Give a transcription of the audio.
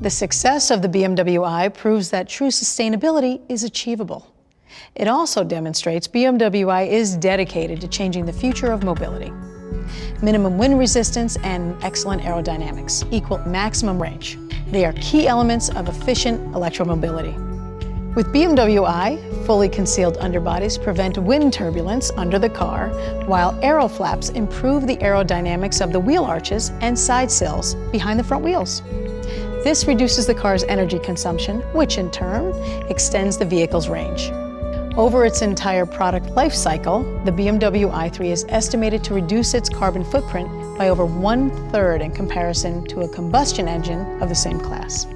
The success of the BMW i proves that true sustainability is achievable. It also demonstrates BMW i is dedicated to changing the future of mobility. Minimum wind resistance and excellent aerodynamics equal maximum range. They are key elements of efficient electromobility. With BMW i, fully concealed underbodies prevent wind turbulence under the car, while aeroflaps improve the aerodynamics of the wheel arches and side sills behind the front wheels. This reduces the car's energy consumption, which in turn extends the vehicle's range. Over its entire product life cycle, the BMW i3 is estimated to reduce its carbon footprint by over 1/3 in comparison to a combustion engine of the same class.